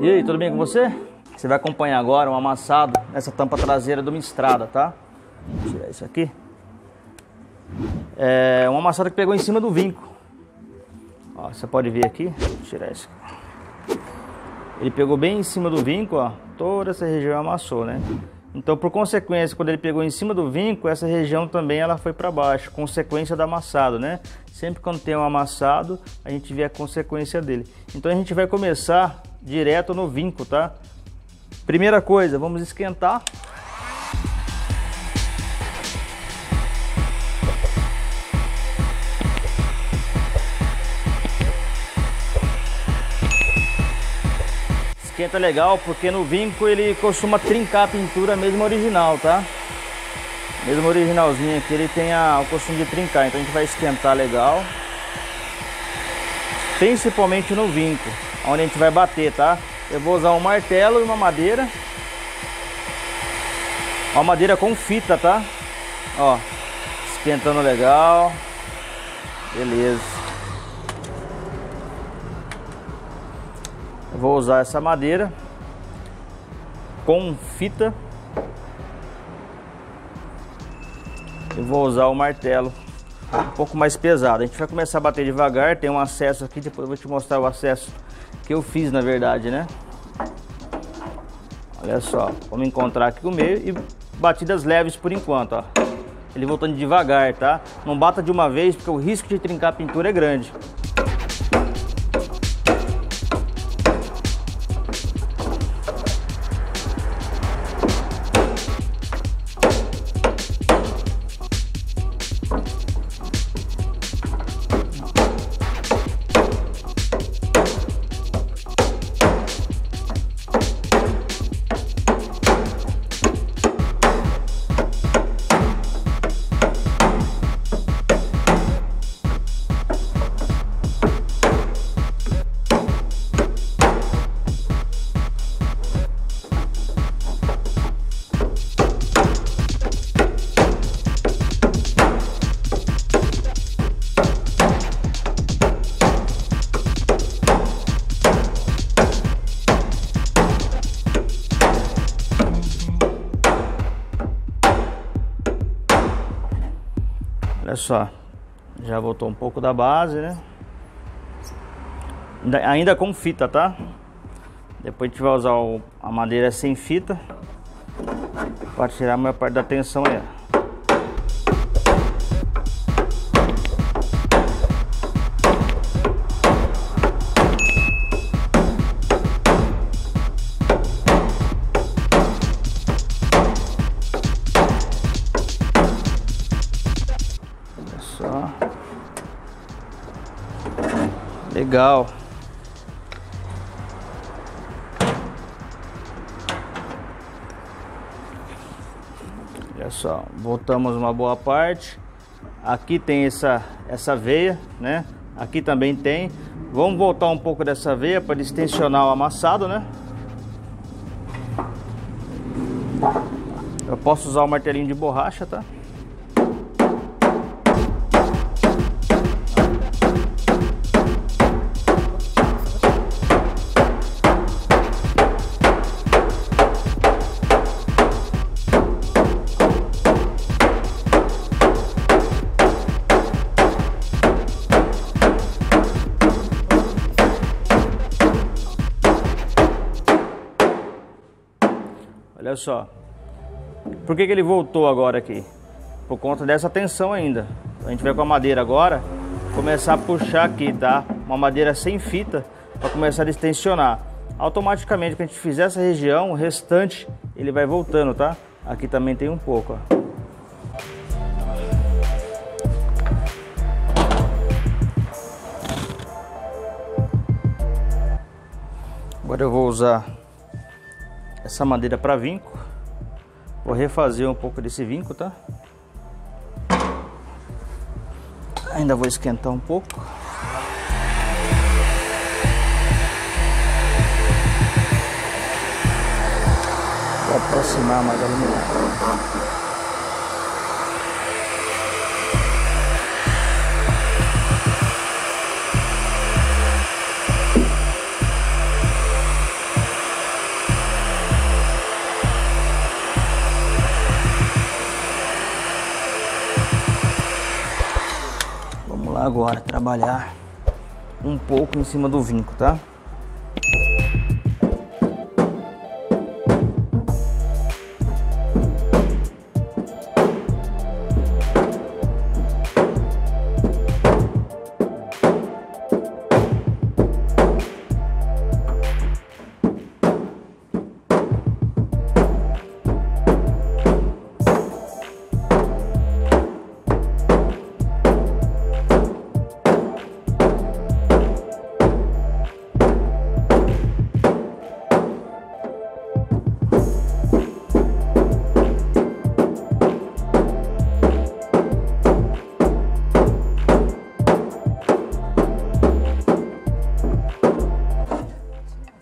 E aí, tudo bem com você? Você vai acompanhar agora um amassado nessa tampa traseira de uma estrada, tá? Vou tirar isso aqui. É um amassado que pegou em cima do vinco. Ó, você pode ver aqui. Vou tirar isso aqui. Ele pegou bem em cima do vinco, ó. Toda essa região amassou, né? Então, por consequência, quando ele pegou em cima do vinco, essa região também ela foi para baixo, consequência do amassado, né? Sempre quando tem um amassado, a gente vê a consequência dele. Então, a gente vai começar direto no vinco, tá? Primeira coisa, vamos esquentar. Esquenta legal, porque no vinco ele costuma trincar a pintura mesmo original, tá? Mesmo originalzinho aqui, ele tem o costume de trincar, então a gente vai esquentar legal. Principalmente no vinco, onde a gente vai bater, tá? Eu vou usar um martelo e uma madeira. Uma madeira com fita, tá? Ó, esquentando legal. Beleza. Vou usar essa madeira com fita e vou usar o martelo um pouco mais pesado. A gente vai começar a bater devagar. Tem um acesso aqui, depois eu vou te mostrar o acesso que eu fiz, na verdade, né? Olha só, vamos encontrar aqui o meio e batidas leves por enquanto, ó. Ele voltando devagar, tá? Não bata de uma vez, porque o risco de trincar a pintura é grande. Olha só, já voltou um pouco da base, né? Ainda com fita, tá? Depois a gente vai usar a madeira sem fita para tirar a maior parte da tensão aí. Legal. Olha só, botamos uma boa parte. Aqui tem essa veia, né? Aqui também tem. Vamos voltar um pouco dessa veia para distensionar o amassado, né? Eu posso usar o martelinho de borracha, tá? Olha só, por que ele voltou agora aqui? Por conta dessa tensão ainda. A gente vai com a madeira agora, começar a puxar aqui, tá? Uma madeira sem fita, para começar a distensionar. Automaticamente, quando a gente fizer essa região, o restante, ele vai voltando, tá? Aqui também tem um pouco, ó. Agora eu vou usar essa madeira para vinco. Vou refazer um pouco desse vinco, tá? Ainda vou esquentar um pouco. Vou aproximar mais a luminária. agora trabalhar um pouco em cima do vinco, tá?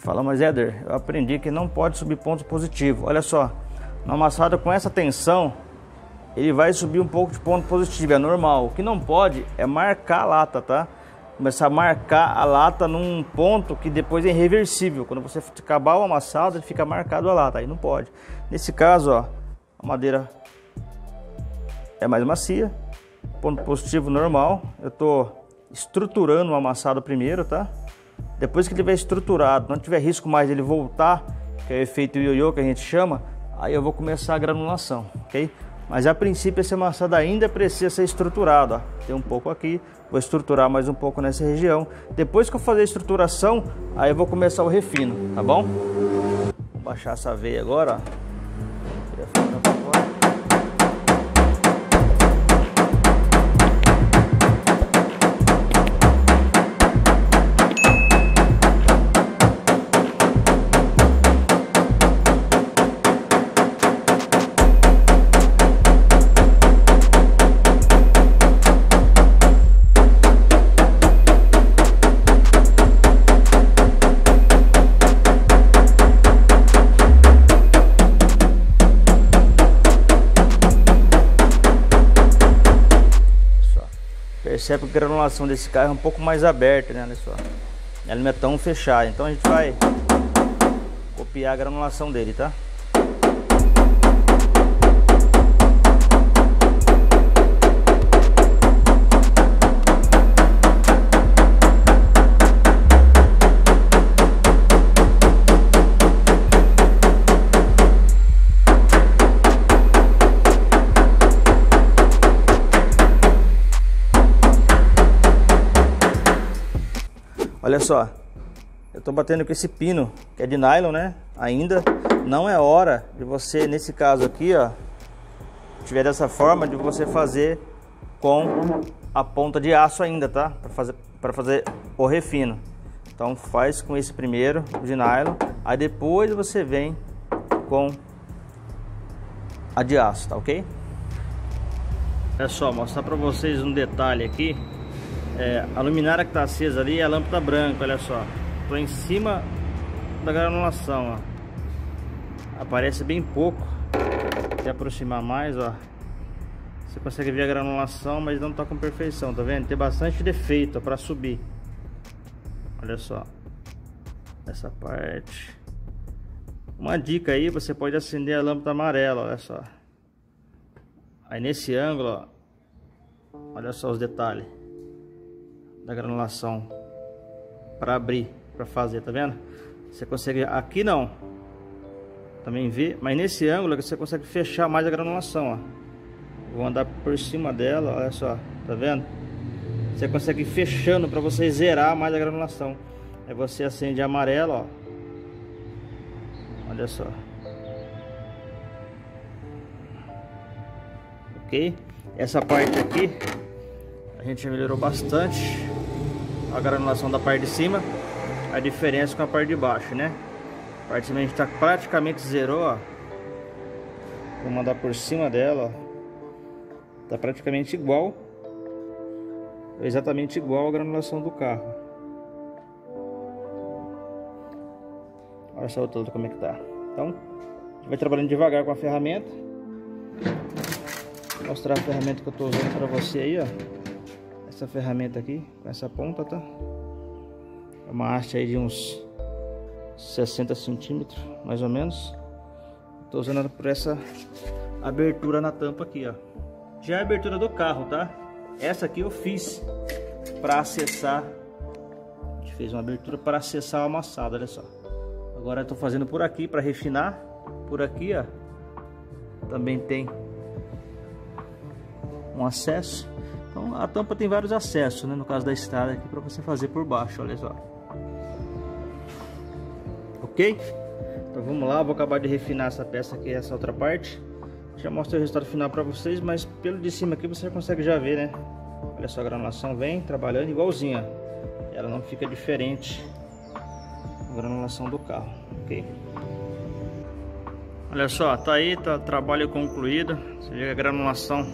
Fala, mas Éder, eu aprendi que não pode subir ponto positivo. Olha só, na amassada com essa tensão, ele vai subir um pouco de ponto positivo, é normal. O que não pode é marcar a lata, tá? Começar a marcar a lata num ponto que depois é irreversível. Quando você acabar o amassado, ele fica marcado a lata, aí não pode. Nesse caso, ó, a madeira é mais macia, ponto positivo normal. Eu tô estruturando o amassado primeiro, tá? Depois que ele estiver estruturado, não tiver risco mais dele voltar, que é o efeito ioiô que a gente chama, aí eu vou começar a granulação, ok? Mas a princípio esse amassado ainda precisa ser estruturado, ó. Tem um pouco aqui, vou estruturar mais um pouco nessa região. Depois que eu fazer a estruturação, aí eu vou começar o refino, tá bom? Vou baixar essa veia agora, ó. Percebe que a granulação desse carro é um pouco mais aberta, né? Olha só. Ela não é tão fechada, então a gente vai copiar a granulação dele, tá? Olha só, eu tô batendo com esse pino, que é de nylon, né? Ainda não é hora de você, nesse caso aqui, ó, tiver dessa forma, de você fazer com a ponta de aço ainda, tá? Pra fazer o refino. Então faz com esse primeiro, de nylon, aí depois você vem com a de aço, tá ok? É só mostrar pra vocês um detalhe aqui. A luminária que está acesa ali é a lâmpada branca, olha só. Estou em cima da granulação, ó. Aparece bem pouco. Se aproximar mais, ó, você consegue ver a granulação, mas não está com perfeição, tá vendo? Tem bastante defeito para subir. Olha só, essa parte. Uma dica aí, você pode acender a lâmpada amarela, olha só. Aí nesse ângulo, ó, olha só os detalhes da granulação para abrir, para fazer, tá vendo? Você consegue aqui, não também ver, mas nesse ângulo você consegue fechar mais a granulação, ó. Vou andar por cima dela, olha só, tá vendo? Você consegue ir fechando para você zerar mais a granulação. Aí você acende a amarela, ó. Olha só, ok? Essa parte aqui a gente melhorou bastante a granulação da parte de cima, a diferença com a parte de baixo, né? A parte de cima a gente tá praticamente zerou, ó. Vou mandar por cima dela, ó. Tá praticamente igual, exatamente igual a granulação do carro. Olha essa outra como é que tá. Então, a gente vai trabalhando devagar com a ferramenta. Vou mostrar a ferramenta que eu tô usando pra você aí, ó. Essa ferramenta aqui, com essa ponta, tá? É uma haste aí de uns 60 centímetros, mais ou menos. Tô usando ela por essa abertura na tampa aqui, ó. Já a abertura do carro, tá? Essa aqui eu fiz para acessar. A gente fez uma abertura para acessar o amassado, olha só. Agora eu tô fazendo por aqui para refinar. Por aqui, ó, também tem um acesso. Então a tampa tem vários acessos, né? No caso da estrada aqui, para você fazer por baixo, olha só. Ok? Então vamos lá, eu vou acabar de refinar essa peça aqui, essa outra parte. Já mostrei o resultado final para vocês, mas pelo de cima aqui você consegue já ver, né? Olha só, a granulação vem trabalhando igualzinha. Ela não fica diferente da granulação do carro, ok? Olha só, tá aí, tá trabalho concluído. Você vê que a granulação,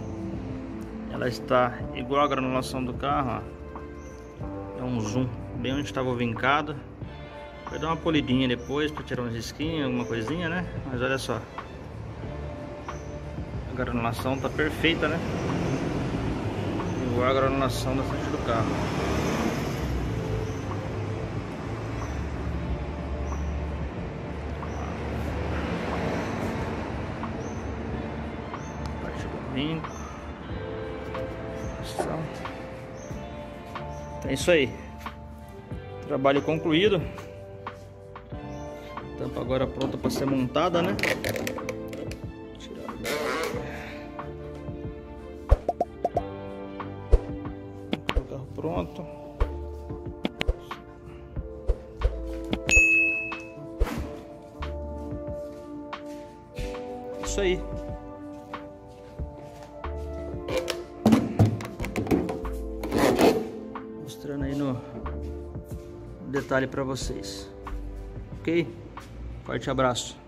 ela está igual à granulação do carro, ó. É um zoom bem onde estava o vincado. Vai dar uma polidinha depois para tirar um risquinho, alguma coisinha, né? Mas olha só, a granulação tá perfeita, né? Igual a granulação da frente do carro. Parte do vinco. Então é isso aí. Trabalho concluído. Tampa agora pronta para ser montada, né? Pronto. Isso aí. Mostrando aí no detalhe para vocês. Ok? Forte abraço.